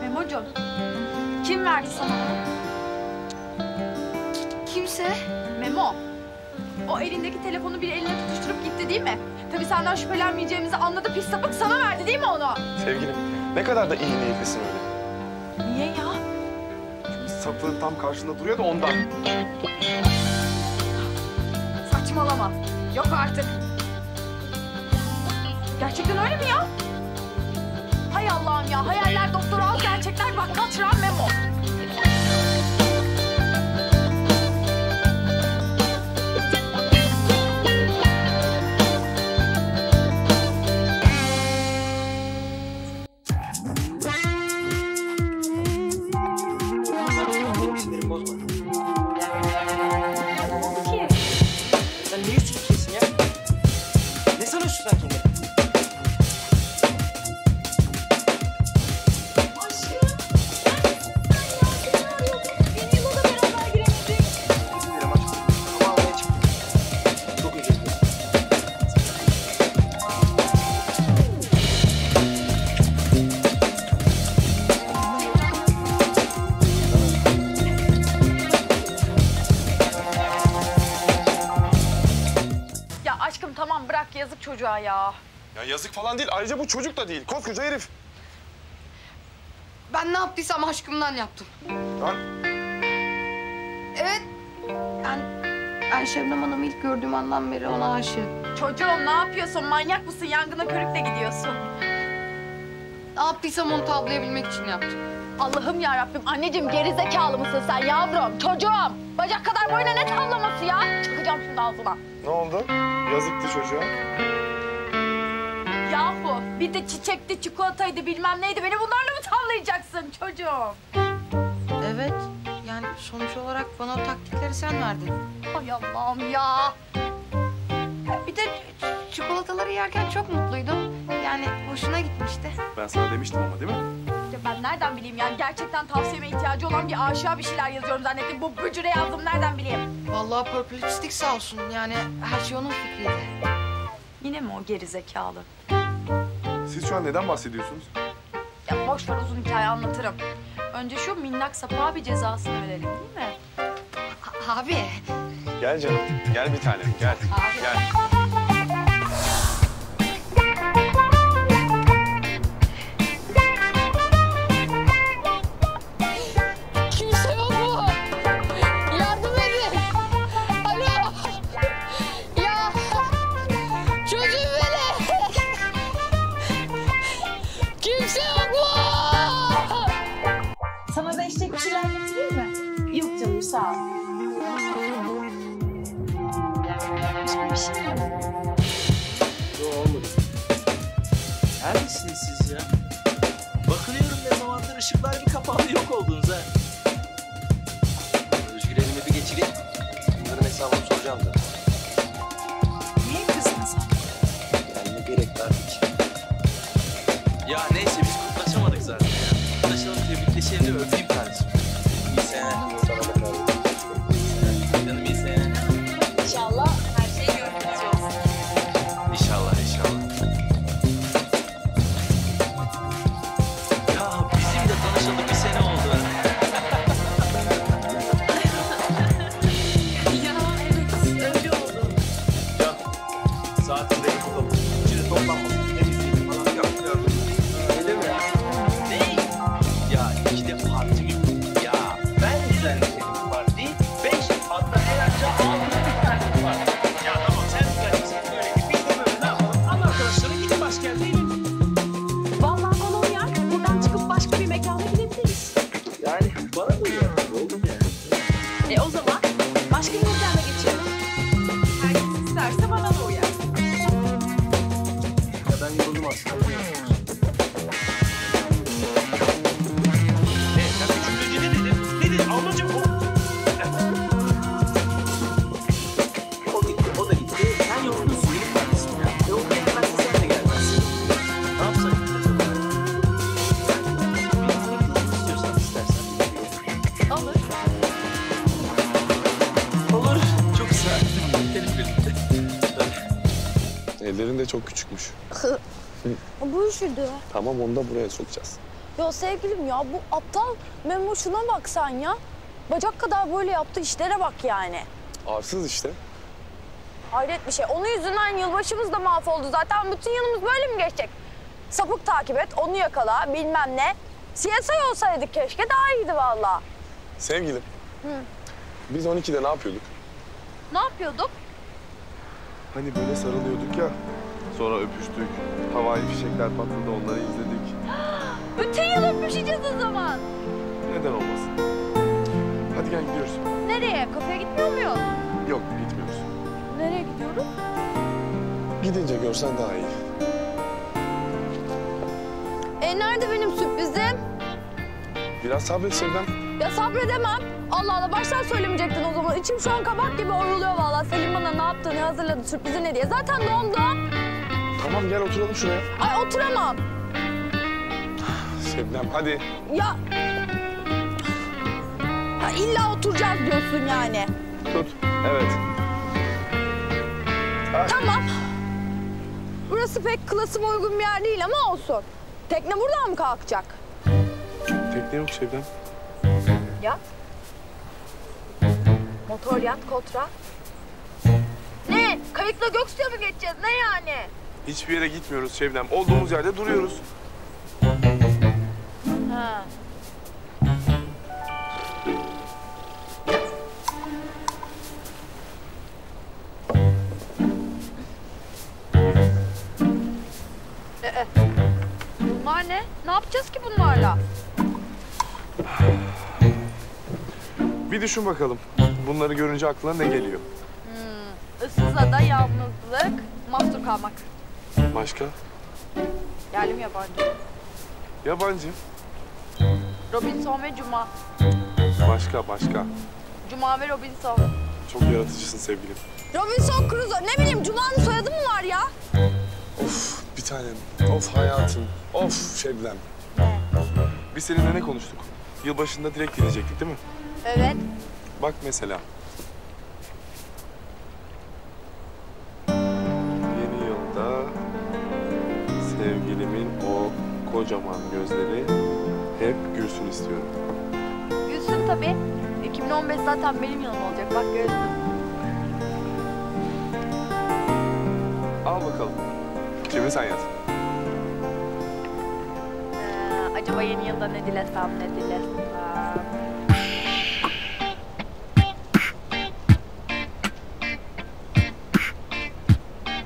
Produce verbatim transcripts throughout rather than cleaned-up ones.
Memo'cum, kim verdi sana onu? Kimse. Memo, o elindeki telefonu bir eline tutuşturup gitti değil mi? Tabii senden şüphelenmeyeceğimizi anladı, pis sapık sana verdi değil mi onu? Sevgilim, ne kadar da iyi niyetlisin öyle. Niye ya? Çünkü sapığın tam karşında duruyor da ondan. Saçmalama, yok artık. Gerçekten öyle mi ya? Hay Allah'ım ya, hayaller doktor al, gerçekler bak kaçıran Memo. Ya. Ya yazık falan değil. Ayrıca bu çocuk da değil. Koskoca herif. Ben ne yaptıysam aşkımdan yaptım. Lan. Evet. Ben, ben Şebnem Hanım'ı ilk gördüğüm andan beri ona aşığım. Çocuğum ne yapıyorsun? Manyak mısın? Yangına körükle gidiyorsun. Ne yaptıysam onu tavlayabilmek için yaptım. Allah'ım yarabbim. Anneciğim gerizekalı mısın sen yavrum? Çocuğum. Bacak kadar boyuna ne tavlaması ya? Çakacağım şimdi ağzına. Ne oldu? Yazıktı çocuğa. Yahu bir de çiçekti, çikolataydı, bilmem neydi. Beni bunlarla mı tavlayacaksın çocuğum? Evet. Yani sonuç olarak bana o taktikleri sen verdin. Hay Allah'ım ya. Bir de çikolataları yerken çok mutluydum. Yani hoşuna gitmişti. Ben sana demiştim ama değil mi? Ya ben nereden bileyim yani? Gerçekten tavsiyeme ihtiyacı olan bir aşığa bir şeyler yazıyorum zannettim. Bu bücüre yazdım, nereden bileyim? Vallahi pörpülistik sağ olsun. Yani her şey onun fikriydi. Yine mi o gerizekalı? Siz şu an neden bahsediyorsunuz? Ya boş ver, uzun hikaye anlatırım. Önce şu minnak sapığa bir cezasını verelim değil mi? A abi. Gel canım, gel bir tanem, gel. Abi. Gel. Ellerin de çok küçükmüş. Bu üşüdü. Tamam, onu da buraya sokacağız. Ya sevgilim ya, bu aptal Memo, şuna bak sen ya. Bacak kadar böyle yaptı, işlere bak yani. Arsız işte. Hayret bir şey. Onun yüzünden yılbaşımız da mahvoldu zaten. Bütün yanımız böyle mi geçecek? Sapık takip et, onu yakala, bilmem ne. C S I olsaydık keşke, daha iyiydi vallahi. Sevgilim, hı, biz on ikide ne yapıyorduk? Ne yapıyorduk? Hani böyle sarılıyorduk ya, sonra öpüştük, havai fişekler patladı, onları izledik. Bütün yıl öpüşeceğiz o zaman. Neden olmasın? Hadi gel, gidiyoruz. Nereye? Kafeye gitmiyor muyuz? Yok, gitmiyoruz. Nereye gidiyoruz? Gidince görsen daha iyi. E nerede benim sürprizim? Biraz sabret Selim. Ya sabredemem. Allah Allah, baştan söylemeyecektin o zaman. İçim şu an kabak gibi oruluyor vallahi. Selim bana ne yaptı, ne hazırladı, sürprizi ne diye. Zaten doğum doğum. Tamam, gel oturalım şuraya. Ay oturamam. Sebnem hadi. Ya. Ya illa oturacağız diyorsun yani. Tut. Evet. Ay. Tamam. Burası pek klasıma uygun bir yer değil ama olsun. Tekne buradan mı kalkacak? Tekne yok Sebnem. Yat. Motor yat, kotra. Ne? Kayıkla Göksu'ya mı geçeceğiz? Ne yani? Hiçbir yere gitmiyoruz Sebnem. Olduğumuz yerde duruyoruz. Ha. Ee, bunlar ne? Ne yapacağız ki bunlarla? Bir düşün bakalım. Bunları görünce aklına ne geliyor? Hmm, ıssız ada, yalnızlık, mahsur kalmak. Başka? Yerli mi yabancı? Yabancı. Robinson ve Cuma. Başka, başka. Cuma ve Robinson. Çok yaratıcısın sevgilim. Robinson Crusoe. Ne bileyim, Cuma'nın soyadı mı var ya? Of bir tanem, of hayatım, of Şebnem. Biz seninle ne konuştuk? Yılbaşında direkt gidecektik değil mi? Evet. Bak mesela. Yeni yılda sevgilimin o kocaman gözleri hep gülsün istiyorum. Gülsün tabii. iki bin on beş zaten benim yılım olacak. Bak görürsün. Al bakalım. Şimdi sen yaz. Ee, acaba yeni yılda ne dilesem, ne dilesem...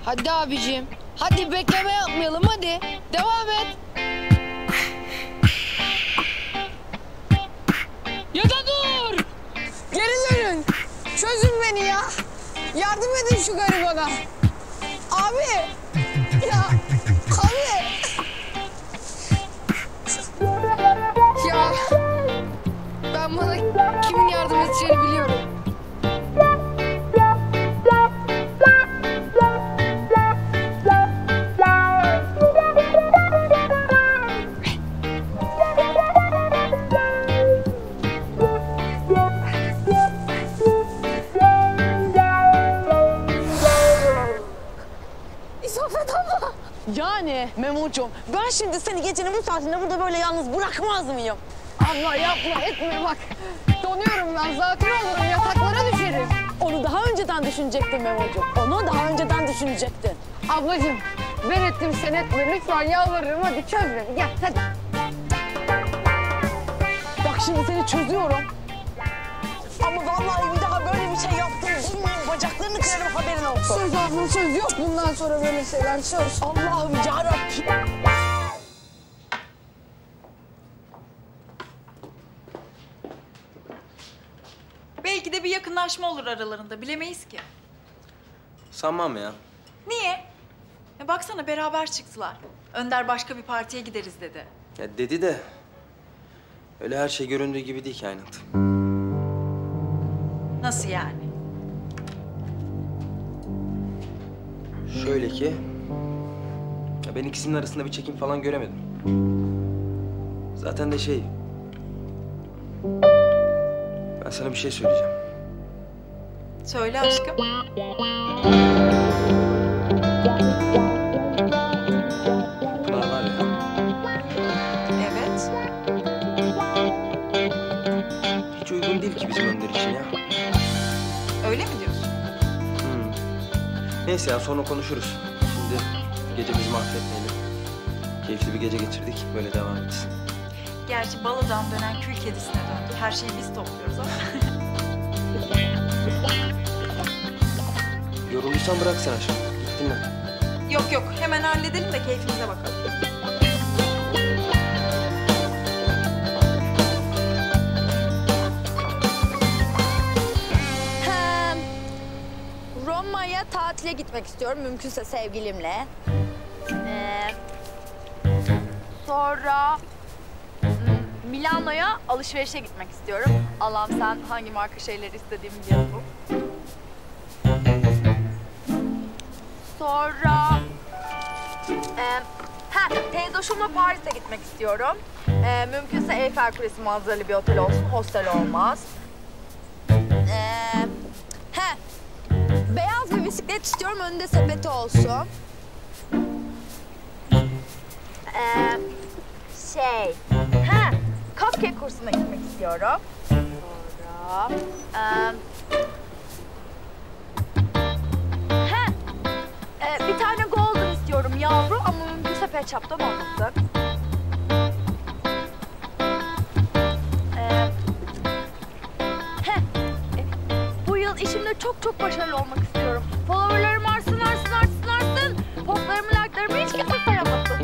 Hadi abicim. Hadi bekleme yapmayalım hadi. Devam et. Ya da dur. Geri dönün. Çözün beni ya. Yardım edin şu garibana. Abi. Ya. Abi. Ya. Ben bana kimin yardım edeceğini biliyorum. Yani Memo'cum, ben şimdi seni gecenin bu saatinde burada böyle yalnız bırakmaz mıyım? Abla yapma, etme bak. Donuyorum ben, zakir olurum, yataklara düşerim. Onu daha önceden düşünecektin Memo'cum. Onu daha önceden düşünecektin. Ablacığım, ben ettim sen etme. Lütfen yalvarırım, hadi çöz beni. Gel hadi. Bak şimdi seni çözüyorum. Ama vallahi bir daha böyle bir şey yaptım. Bacaklarını kırarım, haberin olsun. Söz abla, söz yok bundan sonra böyle şeyler, söz. Allah'ım yarabbim. Belki de bir yakınlaşma olur aralarında, bilemeyiz ki. Sanmam ya. Niye? Ya baksana beraber çıktılar. Önder başka bir partiye gideriz dedi. Ya dedi de... öyle her şey göründüğü gibi değil Kainat. Nasıl yani? Şöyle ki, ya ben ikisinin arasında bir çekim falan göremedim. Zaten de şey, ben sana bir şey söyleyeceğim. Söyle aşkım. Neyse ya, sonra konuşuruz. Şimdi gecemizi mahvetmeyelim. Keyifli bir gece geçirdik, böyle devam etsin. Gerçi baladan dönen kül kedisine döndü. Her şeyi biz topluyoruz ama. Yorulduysan bırak sen aşkım. Git dinlen. Yok yok, hemen halledelim de keyfimize bakalım. Roma'ya tatile gitmek istiyorum, mümkünse sevgilimle. Ee, sonra Milano'ya alışverişe gitmek istiyorum. Allah'ım sen hangi marka şeyleri istediğimi biliyorum. Sonra e, ha, teyzoşumla Paris'e gitmek istiyorum. E, mümkünse Eyfel Kulesi manzaralı bir otel olsun, hostel olmaz. E, he, beyaz bir bisiklet istiyorum, önünde sepeti olsun. E, şey, ha, cupcake kursuna gitmek istiyorum. Sonra e, Ee, bir tane golden istiyorum yavru ama mümkünse peçaptan olmasak. Ee, heh, e, bu yıl işimde çok çok başarılı olmak istiyorum. Followerlarım arsın arsın arsın arsın. Poplarımı, like'larımı hiç kimse sayamasın.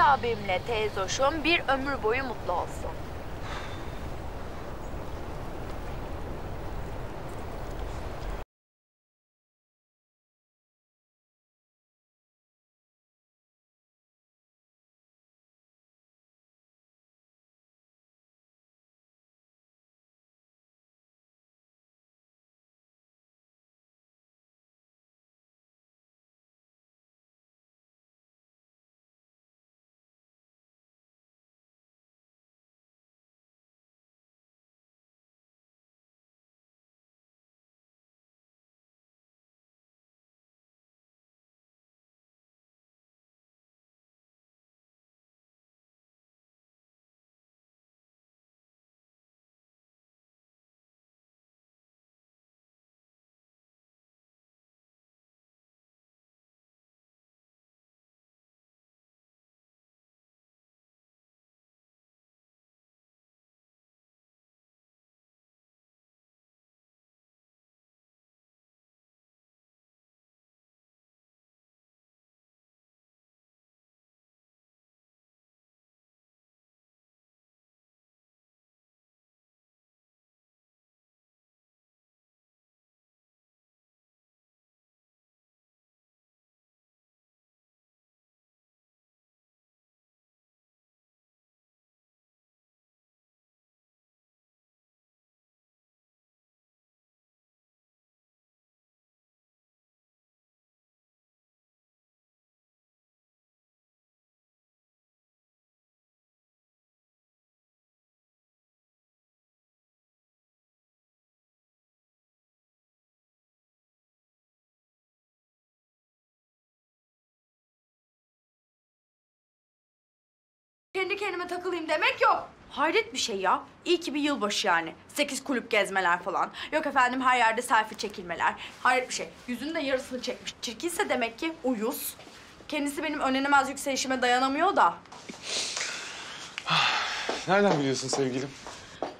Abimle teyzoşum bir ömür boyu mutlu olsun. Kendi kendime takılayım demek yok. Hayret bir şey ya. İyi ki bir yılbaşı yani. Sekiz kulüp gezmeler falan. Yok efendim her yerde selfie çekilmeler. Hayret bir şey. Yüzünün de yarısını çekmiş. Çirkinse demek ki uyuz. Kendisi benim önlenemez yükselişime dayanamıyor da. Nereden biliyorsun sevgilim?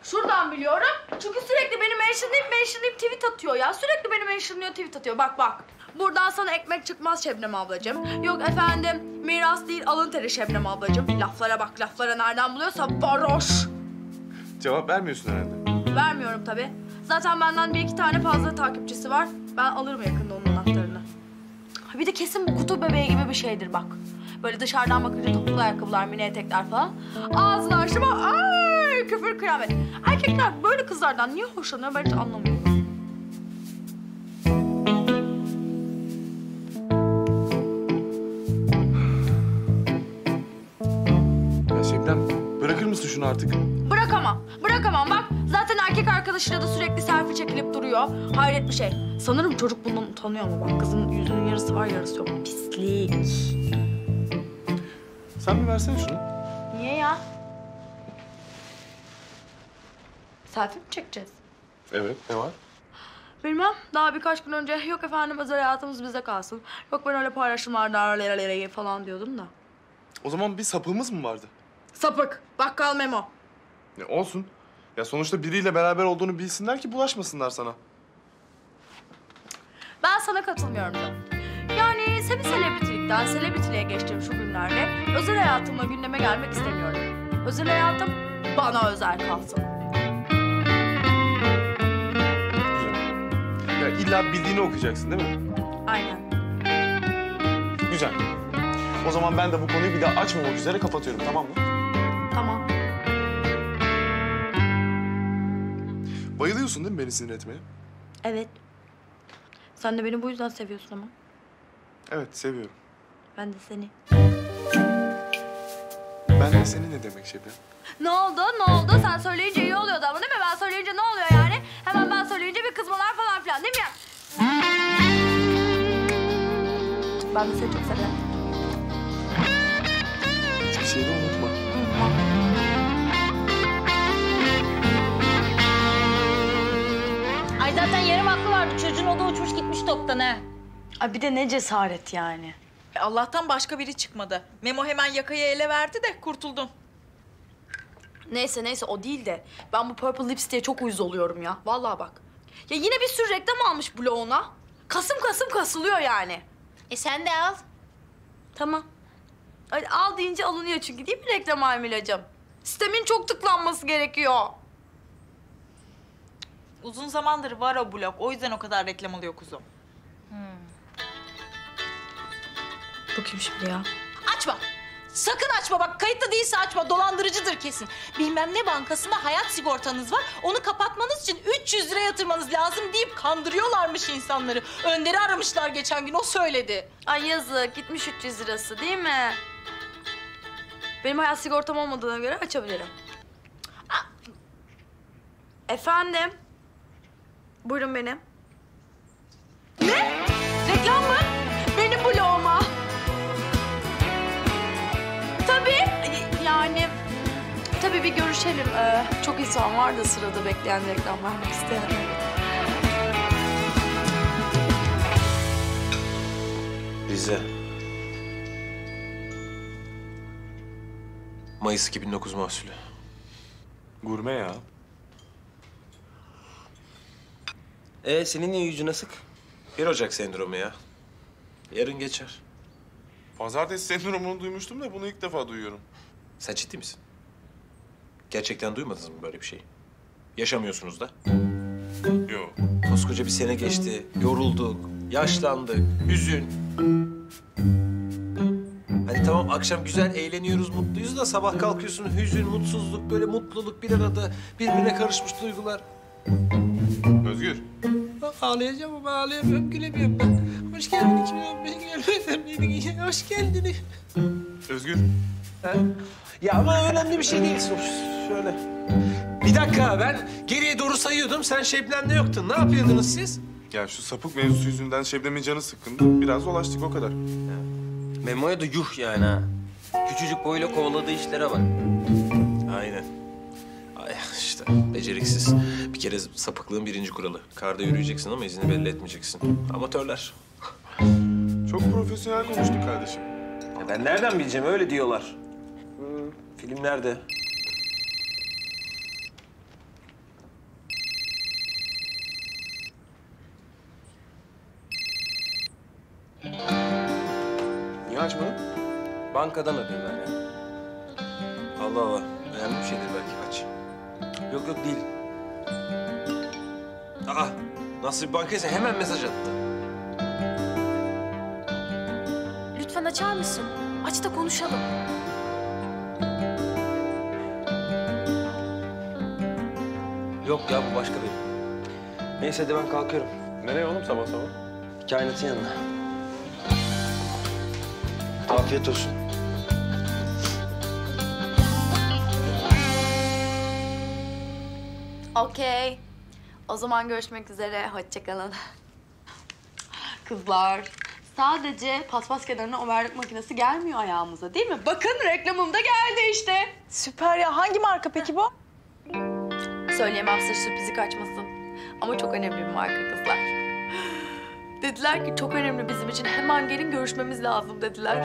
Şuradan biliyorum. Çünkü sürekli beni mentionlayıp mentionlayıp tweet atıyor ya. Sürekli beni mentionlıyor, tweet atıyor. Bak bak. Buradan sana ekmek çıkmaz Şebnem ablacığım. Yok efendim miras değil alın teri Şebnem ablacığım. Laflara bak, laflara nereden buluyorsa baroş. Cevap vermiyorsun herhalde. Vermiyorum tabii. Zaten benden bir iki tane fazla takipçisi var. Ben alırım yakında onun anahtarını. Bir de kesin bu kutu bebeği gibi bir şeydir bak. Böyle dışarıdan bakınca topuklu ayakkabılar, mini etekler falan. Ağzını açtı bak, ay küfür kıyamet. Erkekler böyle kızlardan niye hoşlanıyor ben hiç anlamıyorum. Şebnem, bırakır mısın şunu artık? Bırakamam, bırakamam bak. Zaten erkek arkadaşıyla da sürekli selfie çekilip duruyor. Hayret bir şey. Sanırım çocuk bundan utanıyor ama bak kızın yüzünün yarısı var yarısı yok. Pislik. Sen bir versene şunu. Niye ya? Selfie mi çekeceğiz? Evet, ne var? Bilmem. Daha birkaç gün önce yok efendim özel hayatımız bize kalsın. Yok ben öyle paylaşımlarda falan diyordum da. O zaman bir sapığımız mı vardı? Sapık. Bakkal Memo. Ya olsun. Ya sonuçta biriyle beraber olduğunu bilsinler ki bulaşmasınlar sana. Ben sana katılmıyorum canım. Yani seni selebritilikten selebritiliğe geçtiğim şu günlerde özel hayatımla gündeme gelmek istemiyorum. Özel hayatım bana özel kalsın. Ya illa bildiğini okuyacaksın değil mi? Aynen. Güzel. O zaman ben de bu konuyu bir daha açmamak üzere kapatıyorum, tamam mı? Tamam. Bayılıyorsun değil mi beni sinir etmeye? Evet. Sen de beni bu yüzden seviyorsun ama. Evet, seviyorum. Ben de seni. Ben de seni ne demek Şebnem? Ne oldu, ne oldu? Sen söyleyince iyi oluyordu ama değil mi? Ben söyleyince ne oluyor yani? Hemen ben söyleyince bir kızmalar falan filan değil mi ya? Ben de seni çok seviyorum. Hiçbir şeyi de unutma. Unutma. Ay zaten yarım aklı vardı. Çocuğun o da uçmuş gitmiş toptan he. Ay bir de ne cesaret yani. E Allah'tan başka biri çıkmadı. Memo hemen yakayı ele verdi de kurtuldun. Neyse neyse o değil de ben bu Purple Lips diye çok uyuz oluyorum ya. Vallahi bak. Ya yine bir sürü reklam almış bloğuna. Kasım kasım kasılıyor yani. E sen de al. Tamam. Ay, al deyince alınıyor çünkü değil mi reklam Aymilacığım? Sistemin çok tıklanması gerekiyor. Uzun zamandır var o blok. O yüzden o kadar reklam alıyor kuzum. Hmm. Bu kim şimdi ya? Açma! Sakın açma bak. Kayıtlı değilse açma. Dolandırıcıdır kesin. Bilmem ne bankasında hayat sigortanız var. Onu kapatmanız için üç yüz lira yatırmanız lazım deyip kandırıyorlarmış insanları. Önder'i aramışlar geçen gün. O söyledi. Ay yazık. Gitmiş üç yüz lirası değil mi? Benim hayat sigortam olmadığına göre açabilirim. Aa. Efendim? Buyurun benim. Ne? Reklam mı? Benim bloğuma. Tabii. Yani... Tabii bir görüşelim. Ee, çok insan var da sırada bekleyen reklam vermek isteyen. Rize. Mayıs iki bin dokuz mahsulü. Gurme ya. Ee, senin iyi yüzüne sık. bir Ocak sendromu ya. Yarın geçer. Pazartesi sendromunu duymuştum da bunu ilk defa duyuyorum. Sen ciddi misin? Gerçekten duymadınız mı böyle bir şeyi? Yaşamıyorsunuz da. Yok. Koskoca bir sene geçti, yorulduk, yaşlandık, hüzün. Hani tamam akşam güzel eğleniyoruz, mutluyuz da sabah kalkıyorsun hüzün, mutsuzluk, böyle mutluluk bir arada birbirine karışmış duygular. Özgür. Ağlayacağım ama ağlayamıyorum, gülemiyorum ben. Hoş geldin iki bin on beş, hoş geldin. Özgür. Ha? Ya ama önemli bir şey değil. Şöyle. Bir dakika, ben geriye doğru sayıyordum, sen Şebnem'de yoktun. Ne yapıyordunuz siz? Ya şu sapık mevzusu yüzünden Şebnem'in canı sıkkındı. Biraz dolaştık, o kadar. Ya. Memo'ya da yuh yani ha. Küçücük boyla kovaladığı işlere bak. Aynen. İşte beceriksiz. Bir kere sapıklığın birinci kuralı. Karda yürüyeceksin ama izini belli etmeyeceksin. Amatörler. Çok profesyonel konuştun kardeşim. Ya ben nereden bileceğim? Öyle diyorlar. Hmm, film nerede? Niye açmadın? Bankadan ödeyim ben ya. Allah Allah. Önemli bir şeydir belki. Aç. Yok yok değil. Aa, nasıl bir bankaysa hemen mesaj attı. Lütfen açar mısın? Aç da konuşalım. Yok ya bu başka biri. Neyse de ben kalkıyorum. Nereye oğlum sabah sabah? Kainat'ın yanına. Afiyet olsun. Okey. O zaman görüşmek üzere. Hoşçakalın. Kızlar, sadece paspas kenarına overlock makinesi gelmiyor ayağımıza değil mi? Bakın reklamımda geldi işte. Süper ya. Hangi marka peki bu? Söyleyemem, sırf sürprizi kaçmasın. Ama çok önemli bir marka kızlar. Dediler ki çok önemli bizim için. Hemen gelin görüşmemiz lazım dediler.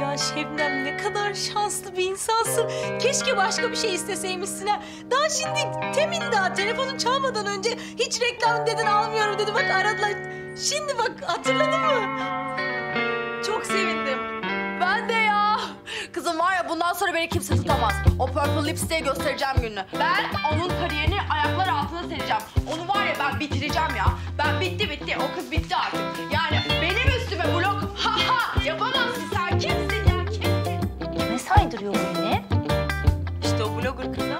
Ya Şebnem ne kadar şanslı bir insansın. Keşke başka bir şey isteseymişsin ha. Daha şimdi temin daha telefonun çalmadan önce hiç reklam dedin almıyorum dedi. Bak aradılar. Şimdi bak hatırladın mı? Çok sevindim. Ben de ya. Kızım var ya bundan sonra beni kimse tutamaz. O purple lipstick'e göstereceğim gününü. Ben onun kariyerini ayaklar altına sereceğim. Onu var ya ben bitireceğim ya. Ben bitti bitti. O kız bitti artık. Yani benim üstüme blok ha ha yapamazsın sen. Kimsin ya kimsin? Ne saydırıyor beni? İşte o blogger kızım.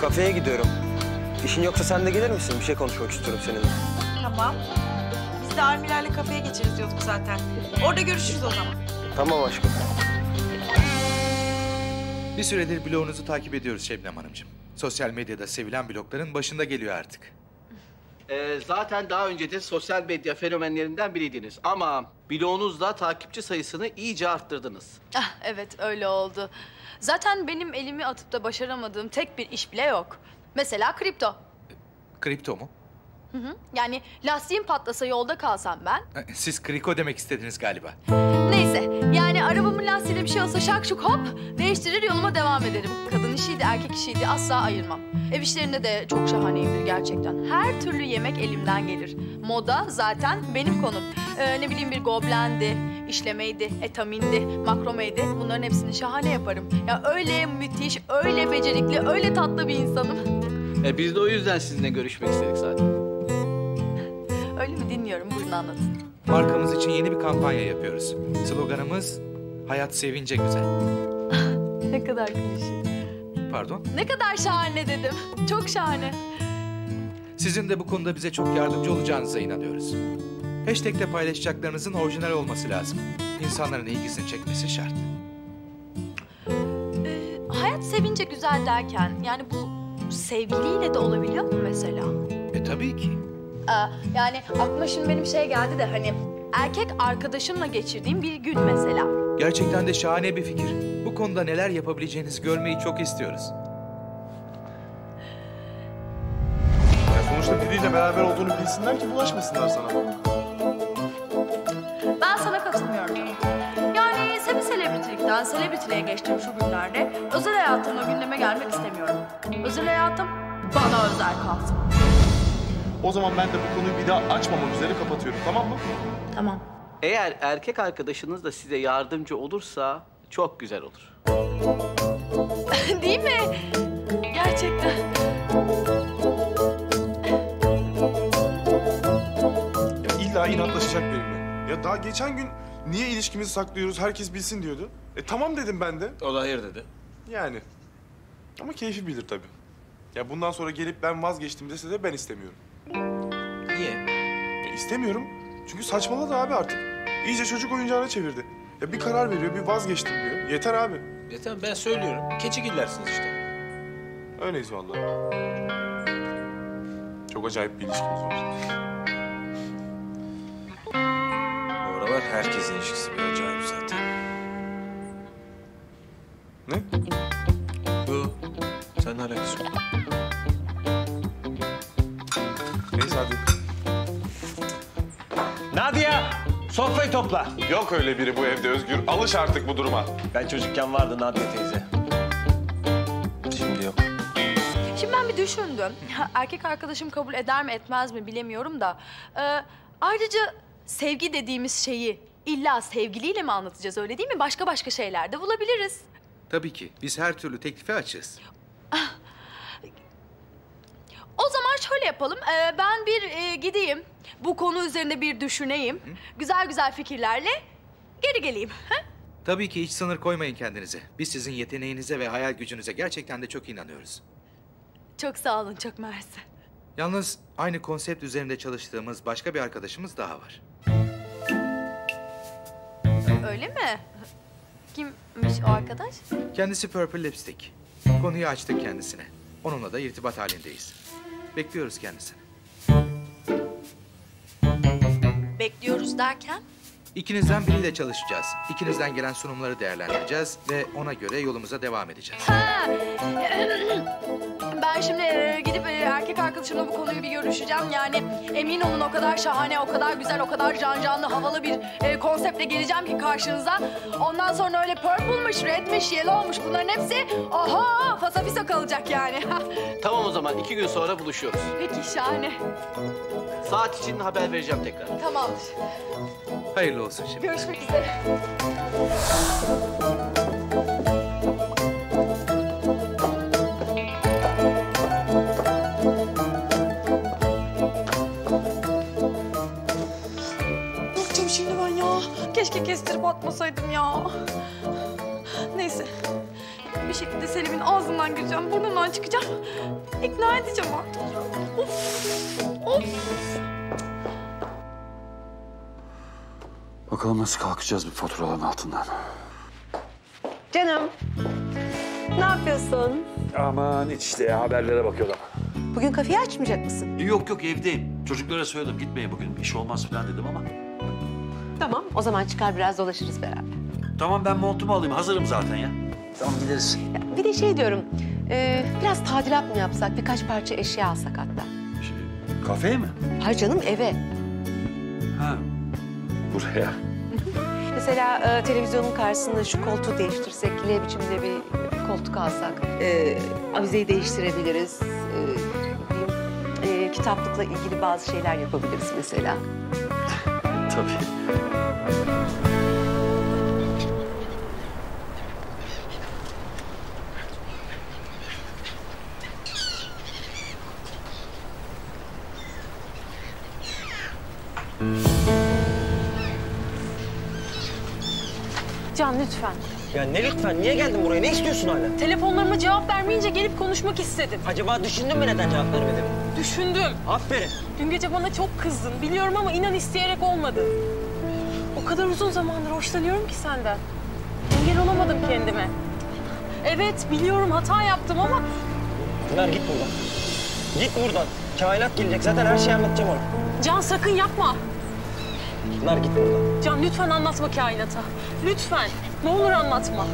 Kafeye gidiyorum. İşin yoksa sen de gelir misin? Bir şey konuşmak istiyorum seninle. Tamam. Biz de Armiler'le kafeye geçeriz diyorduk zaten. Orada görüşürüz o zaman. Tamam aşkım. Bir süredir blogunuzu takip ediyoruz Şebnem Hanımcığım. Sosyal medyada sevilen blogların başında geliyor artık. Ee, zaten daha önce de sosyal medya fenomenlerinden biriydiniz. Ama blogunuzla takipçi sayısını iyice arttırdınız. Ah, evet öyle oldu. Zaten benim elimi atıp da başaramadığım tek bir iş bile yok. Mesela kripto. Kripto mu? Hı hı. Yani lastiğim patlasa yolda kalsam ben. Siz kriko demek istediniz galiba. Neyse yani arabamın lastiğine bir şey olsa şak şuk hop değiştirir yoluma devam ederim. Kadın işiydi erkek işiydi asla ayırmam. Ev işlerinde de çok şahaneyimdir gerçekten. Her türlü yemek elimden gelir. Moda zaten benim konum. Ee, ne bileyim bir goblendi, işlemeydi, etamindi, makromeydi. Bunların hepsini şahane yaparım. Ya öyle müthiş, öyle becerikli, öyle tatlı bir insanım. E, biz de o yüzden sizinle görüşmek istedik zaten. Öyle mi? Dinliyorum. Buyurun anlatın. Markamız için yeni bir kampanya yapıyoruz. Sloganımız hayat sevince güzel. Ne kadar klişe. Pardon? Ne kadar şahane dedim. Çok şahane. Sizin de bu konuda bize çok yardımcı olacağınıza inanıyoruz. Hashtag'te paylaşacaklarınızın orijinal olması lazım. İnsanların ilgisini çekmesi şart. Ee, hayat sevince güzel derken yani bu sevgiliyle de olabiliyor mu mesela? E tabii ki. Yani aklıma şimdi benim şey geldi de hani erkek arkadaşımla geçirdiğim bir gün mesela. Gerçekten de şahane bir fikir. Bu konuda neler yapabileceğinizi görmeyi çok istiyoruz. Ya sonuçta biriyle beraber olduğunu bilsinler ki bulaşmasınlar sana. Ben sana katılmıyorum. Yani seni selebritilikten selebritiğe geçtim şu günlerde. Özel hayatımla gündeme gelmek istemiyorum. Özel hayatım bana özel kalsın. O zaman ben de bu konuyu bir daha açmamak üzere kapatıyorum, tamam mı? Tamam. Eğer erkek arkadaşınız da size yardımcı olursa çok güzel olur. Değil mi? Gerçekten. Ya illa inatlaşacak benimle. Ya daha geçen gün niye ilişkimizi saklıyoruz, herkes bilsin diyordu. E tamam dedim ben de. O da hayır dedi. Yani. Ama keyfi bilir tabii. Ya bundan sonra gelip ben vazgeçtim dese de ben istemiyorum. Niye? Ya istemiyorum. Çünkü saçmaladı abi artık. İyice çocuk oyuncağına çevirdi. Ya bir karar veriyor, bir vazgeçtim diyor. Yeter abi. Yeter ben söylüyorum. Keçigillersiniz işte. Öyleyiz vallahi. Çok acayip bir ilişkimiz var. Bu aralar herkesin ilişkisi bir acayip zaten. Ne? Bu. Sen ne alakası yok? Neyse hadi. Nadia! Sofrayı topla. Yok öyle biri bu evde Ozgur. Alış artık bu duruma. Ben çocukken vardı Nadia teyze. Şimdi yok. Şimdi ben bir düşündüm. Erkek arkadaşım kabul eder mi etmez mi bilemiyorum da. Ee, ayrıca sevgi dediğimiz şeyi illa sevgiliyle mi anlatacağız öyle değil mi? Başka başka şeyler de bulabiliriz. Tabii ki. Biz her türlü teklifi açığız. O zaman şöyle yapalım. Ee, ben bir e, gideyim. Bu konu üzerinde bir düşüneyim. Hı? Güzel güzel fikirlerle geri geleyim. Ha? Tabii ki hiç sınır koymayın kendinize. Biz sizin yeteneğinize ve hayal gücünüze gerçekten de çok inanıyoruz. Çok sağ olun, çok mersi. Yalnız aynı konsept üzerinde çalıştığımız başka bir arkadaşımız daha var. Öyle mi? Kimmiş o arkadaş? Kendisi Purple Lipstick. Konuyu açtık kendisine. Onunla da irtibat halindeyiz. Bekliyoruz kendisini. Bekliyoruz derken? İkinizden biriyle çalışacağız. İkinizden gelen sunumları değerlendireceğiz ve ona göre yolumuza devam edeceğiz. Ha. Ben şimdi gidip erkek arkadaşımla bu konuyu bir görüşeceğim. Yani emin olun o kadar şahane, o kadar güzel, o kadar can canlı, havalı bir konseptle geleceğim ki karşınıza. Ondan sonra öyle purple'mış, redmiş, yellow'muş bunların hepsi. Aha, fasafisa kalacak yani. Tamam o zaman iki gün sonra buluşuyoruz. Peki, şahane. Saat için haber vereceğim tekrar. Tamamdır. Hayırlı olsun şimdi. Görüşmek üzere. Bıktım şimdi ben ya. Keşke kestirip atmasaydım ya. Neyse. Bir şekilde Selim'in ağzından gireceğim, burnundan çıkacağım. İkna edeceğim artık. Of! Of! Bakalım nasıl kalkacağız bu faturaların altından. Canım, ne yapıyorsun? Aman hiç işte ya, haberlere bakıyordum. Bugün kafeyi açmayacak mısın? Yok yok, evdeyim. Çocuklara söyledim, gitmeyin bugün. İş olmaz falan dedim ama. Tamam, o zaman çıkar biraz dolaşırız beraber. Tamam, ben montumu alayım. Hazırım zaten ya. Tamam, gideriz. Ya, bir de şey diyorum, e, biraz tadilat mı yapsak? Birkaç parça eşya alsak hatta. Şey, kafeye mi? Hayır canım, eve. Ha, buraya. Mesela e, televizyonun karşısında şu koltuğu değiştirsek, L biçimde bir koltuk alsak, e, avizeyi değiştirebiliriz, e, e, kitaplıkla ilgili bazı şeyler yapabiliriz mesela. Tabii. Can lütfen. Ya ne lütfen? Niye geldin buraya? Ne istiyorsun hala? Telefonlarıma cevap vermeyince gelip konuşmak istedim. Acaba düşündün mü neden cevap vermedim? Düşündüm. Aferin. Dün gece bana çok kızdın. Biliyorum ama inan isteyerek olmadı. O kadar uzun zamandır hoşlanıyorum ki senden. Engel olamadım kendime. Evet biliyorum hata yaptım ama... Pınar git buradan. Git buradan. Kainat gelecek. Zaten her şeyi anlatacağım ona. Can sakın yapma. Pınar git buradan. Can lütfen anlatma kainata. Lütfen. Ne olur anlatma.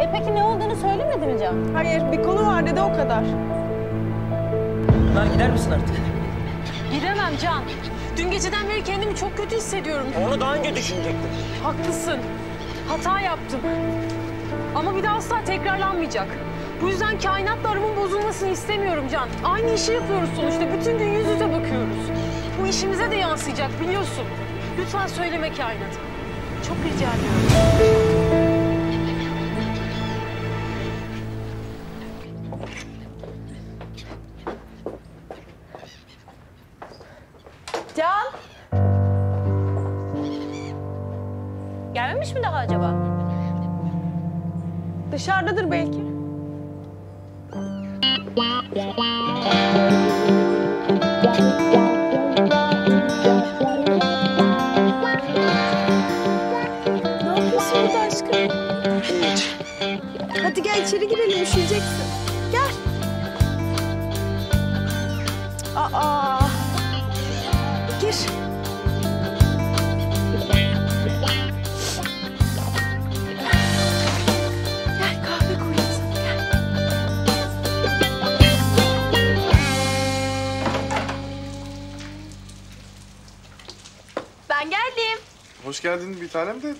E peki ne olduğunu söylemedi mi Can? Hayır, bir konu var dedi o kadar. Pınar gider misin artık? Giremem Can. Dün geceden beri kendimi çok kötü hissediyorum. Onu daha önce düşünecektim. Haklısın. Hata yaptım. Ama bir daha asla tekrarlanmayacak. Bu yüzden kainatla aramın bozulmasını istemiyorum Can. Aynı işi yapıyoruz sonuçta. Bütün gün yüz yüze bakıyoruz. Bu işimize de yansıyacak biliyorsun. Lütfen söyleme kainat. Çok rica ediyorum. Can! Gelmemiş mi daha acaba? Dışarıdadır belki. Hadi gel içeri girelim, üşüyeceksin. Gel. Aa, gir. Gel kahve koyacağım. Ben geldim. Hoş geldin bir tanem de.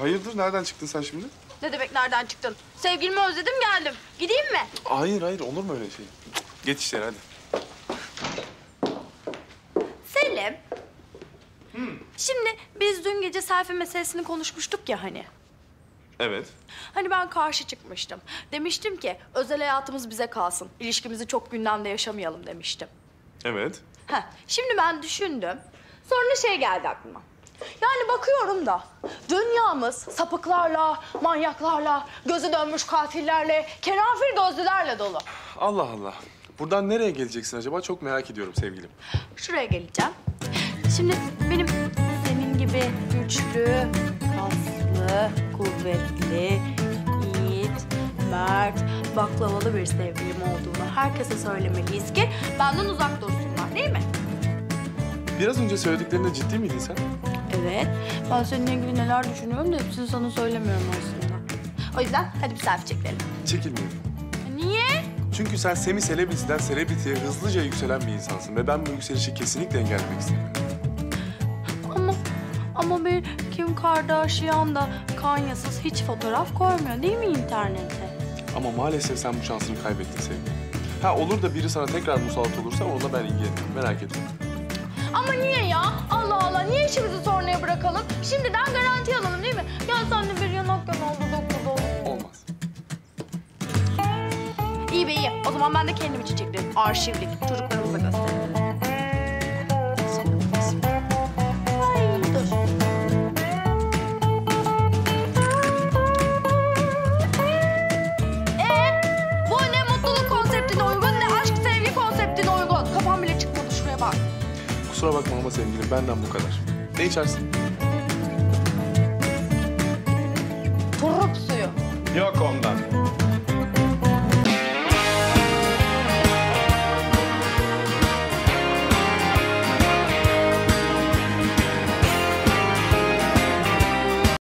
Hayırdır, nereden çıktın sen şimdi? Ne demek nereden çıktın? Sevgilimi özledim geldim. Gideyim mi? Hayır hayır, olur mu öyle şey? Geç işler hadi. Selim. Hmm. Şimdi biz dün gece selfie meselesini konuşmuştuk ya hani. Evet. Hani ben karşı çıkmıştım. Demiştim ki özel hayatımız bize kalsın. İlişkimizi çok gündemde yaşamayalım demiştim. Evet. Heh, şimdi ben düşündüm. Sonra şey geldi aklıma. Yani bakıyorum da dünyamız sapıklarla, manyaklarla, gözü dönmüş katillerle, kenafir gözlülerle dolu. Allah Allah. Buradan nereye geleceksin acaba? Çok merak ediyorum sevgilim. Şuraya geleceğim. Şimdi benim senin gibi güçlü, kaslı, kuvvetli, yiğit, mert, baklavalı bir sevgilim olduğunu herkese söylemeliyiz ki benden uzak dursunlar, değil mi? Biraz önce söylediklerinde ciddi miydin sen? Evet. Ben seninle ilgili neler düşünüyorum da hepsini sana söylemiyorum aslında. O yüzden hadi bir selfie çekelim. Çekilmeyeyim. Niye? Çünkü sen semi selebriti'den selebriti'ye hızlıca yükselen bir insansın ve ben bu yükselişi kesinlikle engellemek istiyorum. Ama ama bir Kim Kardashian da Kanye'siz hiç fotoğraf koymuyor değil mi internete? Ama maalesef sen bu şansını kaybettin sevgilim. Ha olur da biri sana tekrar musallat olursa onunla ben ilgilenirim. Merak etme. Ama niye ya? Allah Allah, niye işimizi sonraya bırakalım? Şimdiden garanti alalım değil mi? Ya sen de bir yanak göm oldu, dokuz oldu. Olmaz. İyi be iyi. O zaman ben de kendim için çektim. Arşivlik, çocuklarımıza gösterdim. Ay dur. Ee, bu ne mutluluk konseptine uygun, ne aşk sevgi konseptine uygun. Kafam bile çıkmadı, şuraya bak. Kusura bakma ama sevgilim, benden bu kadar. Ne içersin? Turp suyu. Yok ondan.